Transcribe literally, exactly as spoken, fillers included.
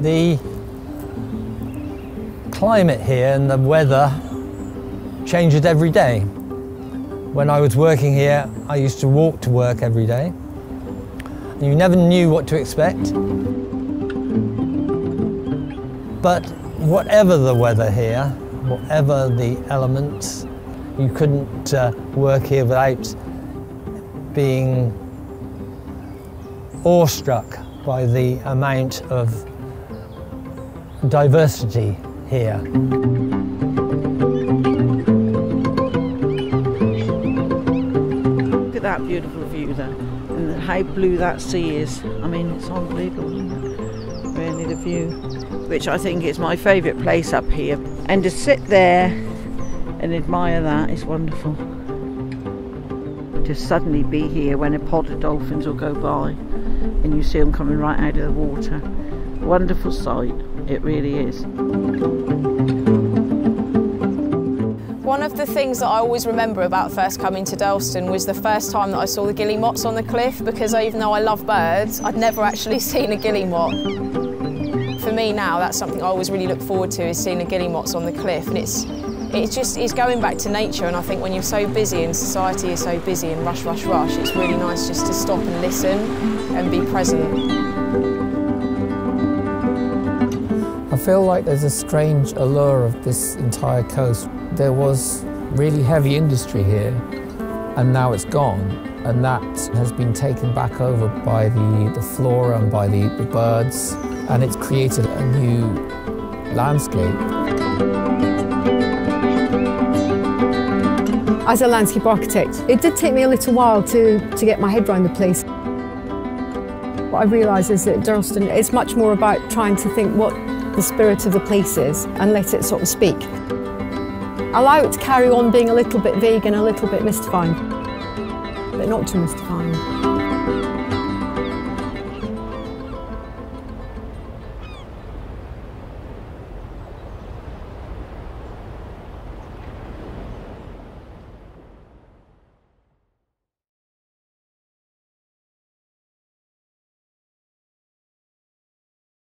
The climate here and the weather changes every day. When I was working here, I used to walk to work every day. You never knew what to expect. But whatever the weather here, whatever the elements, you couldn't uh, work here without being awestruck by the amount of diversity here. Look at that beautiful view there, and how blue that sea is. I mean, it's unbelievable, isn't it? Really, the view, which I think is my favourite place up here. And to sit there and admire that is wonderful. To suddenly be here when a pod of dolphins will go by and you see them coming right out of the water. Wonderful sight, it really is. One of the things that I always remember about first coming to Durlston was the first time that I saw the guillemots on the cliff, because even though I love birds, I'd never actually seen a guillemot. For me now, that's something I always really look forward to, is seeing the guillemots on the cliff, and it's, it's just it's going back to nature. And I think when you're so busy and society is so busy and rush, rush, rush, it's really nice just to stop and listen and be present. I feel like there's a strange allure of this entire coast. There was really heavy industry here, and now it's gone, and that has been taken back over by the, the flora and by the, the birds, and it's created a new landscape. As a landscape architect, it did take me a little while to, to get my head around the place. What I realised is that Durlston is much more about trying to think what the spirit of the place is and let it sort of speak. Allow it to carry on being a little bit vague and a little bit mystifying, but not too mystifying.